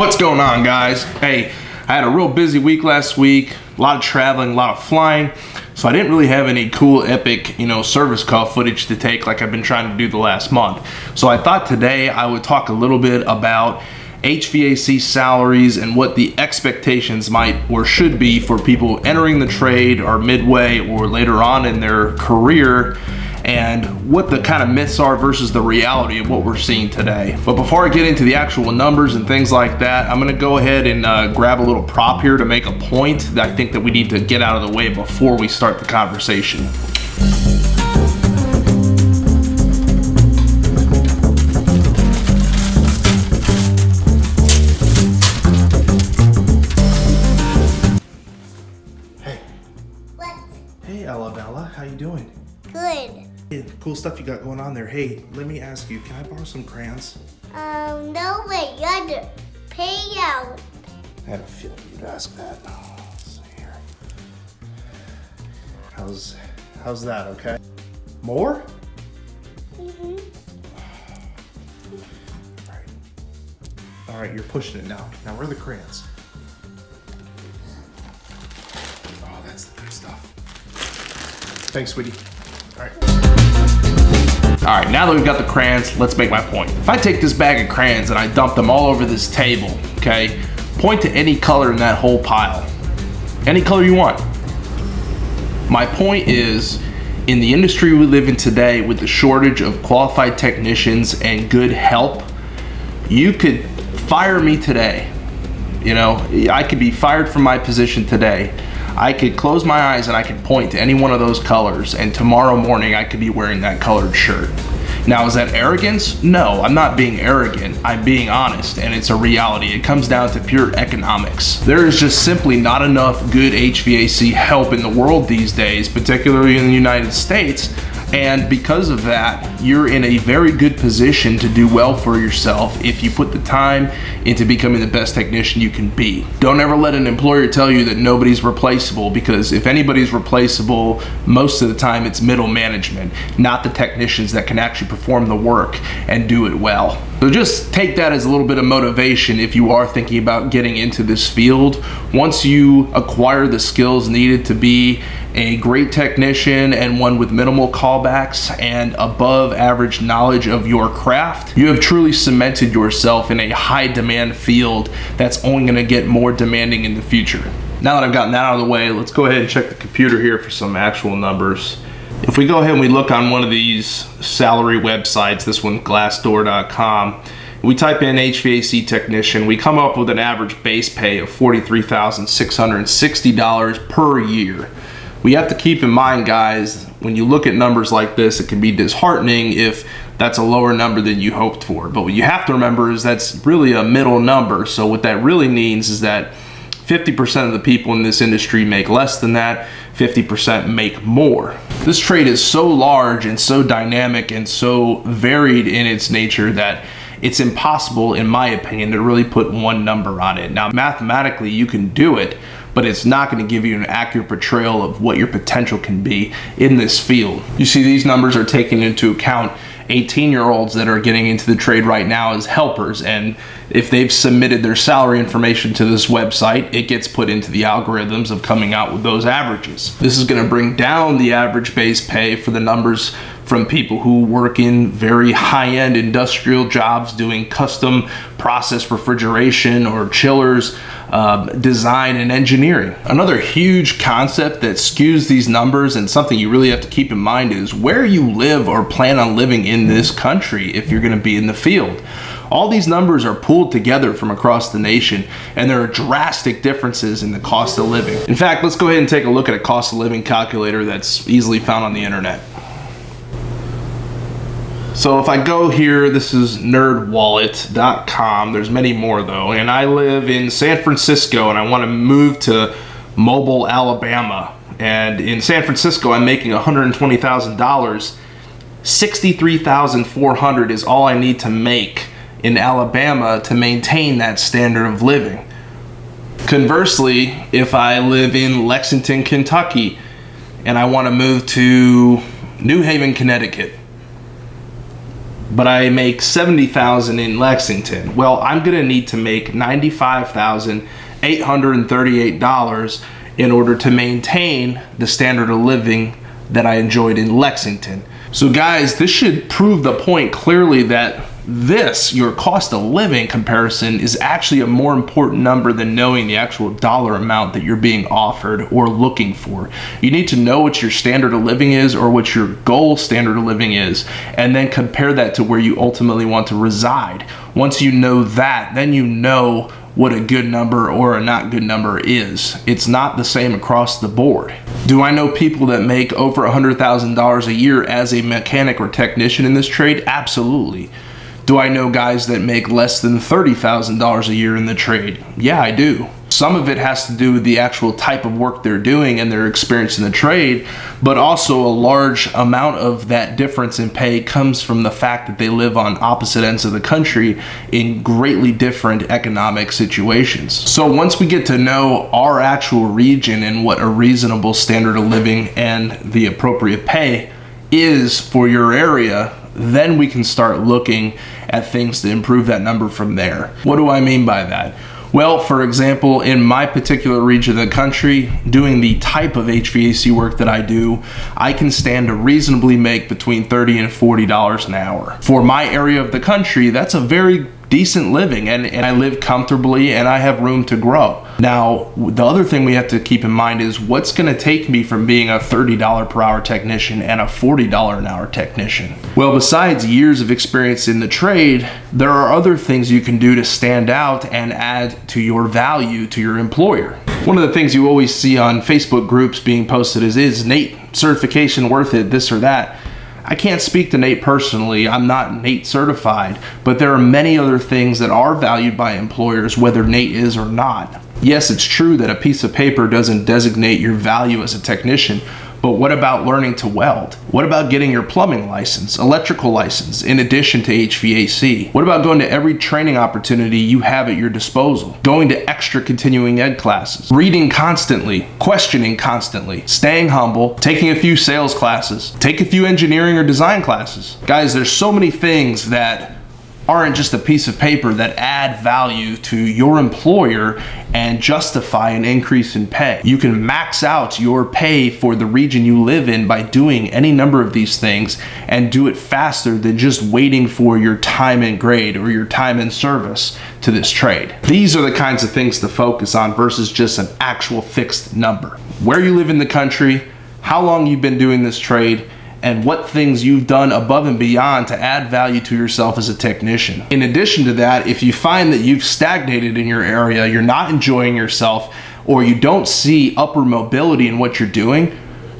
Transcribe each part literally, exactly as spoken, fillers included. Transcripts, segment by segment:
What's going on, guys? Hey, I had a real busy week last week, a lot of traveling, a lot of flying, so I didn't really have any cool epic, you know, service call footage to take like I've been trying to do the last month. So I thought today I would talk a little bit about H V A C salaries and what the expectations might or should be for people entering the trade or midway or later on in their career, and what the kind of myths are versus the reality of what we're seeing today. But before I get into the actual numbers and things like that, I'm gonna go ahead and uh, grab a little prop here to make a point that I think that we need to get out of the way before we start the conversation. Cool stuff you got going on there. Hey, let me ask you, can I borrow some crayons? Um, no way, you had to pay out. I had a feeling you'd ask that. Oh, so here. How's, how's that, okay? More? Mm-hmm. All right. All right, you're pushing it now. Now, where are the crayons? Oh, that's the good stuff. Thanks, sweetie. All right. All right, now that we've got the crayons, let's make my point. If I take this bag of crayons and I dump them all over this table, okay, point to any color in that whole pile. Any color you want. My point is, in the industry we live in today with the shortage of qualified technicians and good help, you could fire me today. You know, I could be fired from my position today. I could close my eyes and I could point to any one of those colors, and tomorrow morning I could be wearing that colored shirt. Now, is that arrogance? No, I'm not being arrogant. I'm being honest, and it's a reality. It comes down to pure economics. There is just simply not enough good H V A C help in the world these days, particularly in the United States. And because of that, you're in a very good position to do well for yourself if you put the time into becoming the best technician you can be. Don't ever let an employer tell you that nobody's replaceable, because if anybody's replaceable, most of the time it's middle management, not the technicians that can actually perform the work and do it well. So just take that as a little bit of motivation if you are thinking about getting into this field. Once you acquire the skills needed to be a great technician and one with minimal callbacks and above average knowledge of your craft, you have truly cemented yourself in a high demand field that's only going to get more demanding in the future. Now that I've gotten that out of the way, let's go ahead and check the computer here for some actual numbers. If we go ahead and we look on one of these salary websites, this one, glassdoor dot com, we type in H V A C technician, we come up with an average base pay of forty-three thousand six hundred sixty dollars per year. We have to keep in mind, guys, when you look at numbers like this, it can be disheartening if that's a lower number than you hoped for. But what you have to remember is that's really a middle number. So what that really means is that fifty percent of the people in this industry make less than that, fifty percent make more. This trade is so large and so dynamic and so varied in its nature that it's impossible, in my opinion, to really put one number on it. Now, mathematically, you can do it, but it's not going to give you an accurate portrayal of what your potential can be in this field. You see, these numbers are taking into account eighteen year olds that are getting into the trade right now as helpers, and if they've submitted their salary information to this website, it gets put into the algorithms of coming out with those averages. This is going to bring down the average base pay for the numbers from people who work in very high-end industrial jobs doing custom process refrigeration or chillers, uh, design and engineering. Another huge concept that skews these numbers, and something you really have to keep in mind, is where you live or plan on living in this country if you're going to be in the field. All these numbers are pulled together from across the nation, and there are drastic differences in the cost of living. In fact, let's go ahead and take a look at a cost of living calculator that's easily found on the internet. So if I go here, this is nerd wallet dot com. There's many more though, and I live in San Francisco and I want to move to Mobile, Alabama. And in San Francisco, I'm making one hundred twenty thousand dollars. sixty-three thousand four hundred dollars is all I need to make in Alabama to maintain that standard of living. Conversely, if I live in Lexington, Kentucky, and I want to move to New Haven, Connecticut, but I make seventy thousand in Lexington. Well, I'm gonna need to make ninety-five thousand eight hundred thirty-eight dollars in order to maintain the standard of living that I enjoyed in Lexington. So guys, this should prove the point clearly that this, your cost of living comparison, is actually a more important number than knowing the actual dollar amount that you're being offered or looking for. You need to know what your standard of living is or what your goal standard of living is, and then compare that to where you ultimately want to reside. Once you know that, then you know what a good number or a not good number is. It's not the same across the board. Do I know people that make over one hundred thousand dollars a year as a mechanic or technician in this trade? Absolutely. Do I know guys that make less than thirty thousand dollars a year in the trade? Yeah, I do. Some of it has to do with the actual type of work they're doing and their experience in the trade, but also a large amount of that difference in pay comes from the fact that they live on opposite ends of the country in greatly different economic situations. So once we get to know our actual region and what a reasonable standard of living and the appropriate pay is for your area, then we can start looking at things to improve that number from there. What do I mean by that? Well, for example, in my particular region of the country, doing the type of H V A C work that I do, I can stand to reasonably make between thirty and forty dollars an hour. For my area of the country, that's a very decent living, and, and I live comfortably and I have room to grow. Now, the other thing we have to keep in mind is what's gonna take me from being a thirty dollars per hour technician and a forty dollars an hour technician? Well, besides years of experience in the trade, there are other things you can do to stand out and add to your value to your employer. One of the things you always see on Facebook groups being posted is, is Nate certification worth it, this or that? I can't speak to Nate personally, I'm not Nate certified, but there are many other things that are valued by employers whether Nate is or not. Yes, it's true that a piece of paper doesn't designate your value as a technician, but what about learning to weld? What about getting your plumbing license, electrical license, in addition to H V A C? What about going to every training opportunity you have at your disposal? Going to extra continuing ed classes, reading constantly, questioning constantly, staying humble, taking a few sales classes, take a few engineering or design classes. Guys, there's so many things that aren't just a piece of paper that add value to your employer and justify an increase in pay. You can max out your pay for the region you live in by doing any number of these things and do it faster than just waiting for your time in grade or your time in service to this trade. These are the kinds of things to focus on versus just an actual fixed number. Where you live in the country, how long you've been doing this trade, and what things you've done above and beyond to add value to yourself as a technician. In addition to that, if you find that you've stagnated in your area, you're not enjoying yourself, or you don't see upward mobility in what you're doing,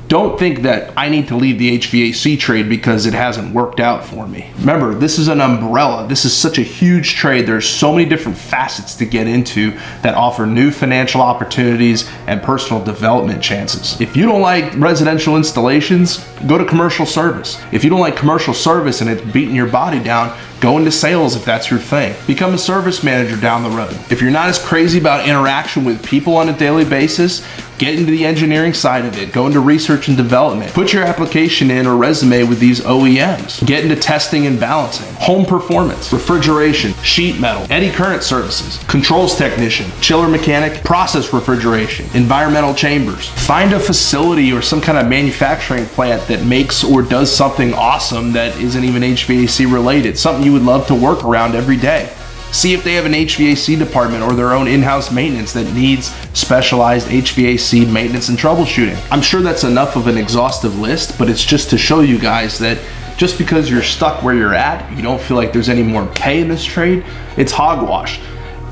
don't think that I need to leave the H V A C trade because it hasn't worked out for me. Remember, this is an umbrella. This is such a huge trade. There's so many different facets to get into that offer new financial opportunities and personal development chances. If you don't like residential installations, go to commercial service. If you don't like commercial service and it's beating your body down, go into sales if that's your thing. Become a service manager down the road. If you're not as crazy about interaction with people on a daily basis, get into the engineering side of it. Go into research and development. Put your application in or resume with these O E Ms. Get into testing and balancing, home performance, refrigeration, sheet metal, eddy current services, controls technician, chiller mechanic, process refrigeration, environmental chambers. Find a facility or some kind of manufacturing plant that makes or does something awesome that isn't even H V A C related, something you would love to work around every day. See if they have an H V A C department or their own in-house maintenance that needs specialized H V A C maintenance and troubleshooting. I'm sure that's enough of an exhaustive list, but it's just to show you guys that just because you're stuck where you're at, you don't feel like there's any more pay in this trade, it's hogwash.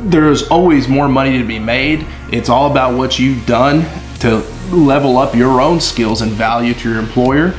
There's always more money to be made. It's all about what you've done to level up your own skills and value to your employer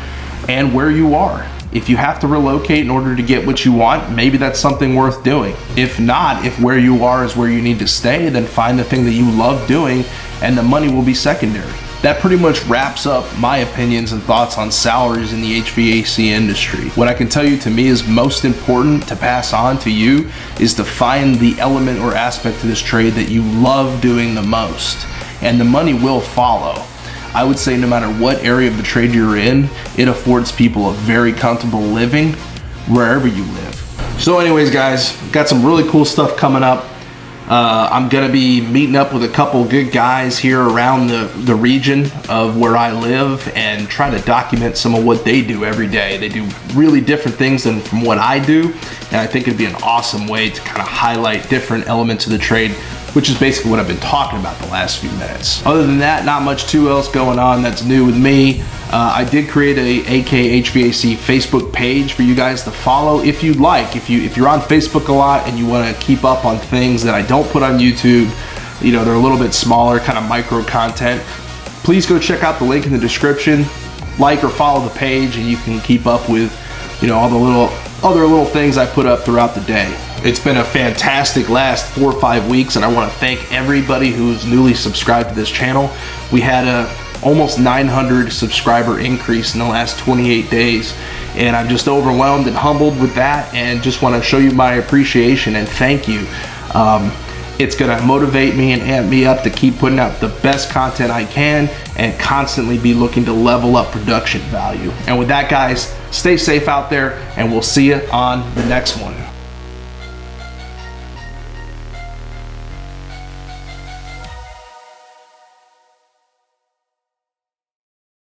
and where you are. If you have to relocate in order to get what you want, maybe that's something worth doing. If not, if where you are is where you need to stay, then find the thing that you love doing and the money will be secondary. That pretty much wraps up my opinions and thoughts on salaries in the H V A C industry. What I can tell you to me is most important to pass on to you is to find the element or aspect of this trade that you love doing the most, and the money will follow. I would say no matter what area of the trade you're in, it affords people a very comfortable living wherever you live. So anyways, guys, got some really cool stuff coming up. Uh, I'm gonna be meeting up with a couple good guys here around the, the region of where I live and try to document some of what they do every day. They do really different things than from what I do, and I think it'd be an awesome way to kind of highlight different elements of the trade, which is basically what I've been talking about the last few minutes. Other than that, not much too else going on that's new with me. Uh, I did create a A K H V A C Facebook page for you guys to follow if you'd like. If you, if you're on Facebook a lot and you want to keep up on things that I don't put on YouTube, you know, they're a little bit smaller, kind of micro content, please go check out the link in the description. Like or follow the page and you can keep up with, you know, all the little other little things I put up throughout the day. It's been a fantastic last four or five weeks, and I want to thank everybody who's newly subscribed to this channel. We had a almost nine hundred subscriber increase in the last twenty-eight days, and I'm just overwhelmed and humbled with that, and just want to show you my appreciation and thank you. Um, it's gonna motivate me and amp me up to keep putting out the best content I can and constantly be looking to level up production value. And with that, guys, stay safe out there, and we'll see you on the next one.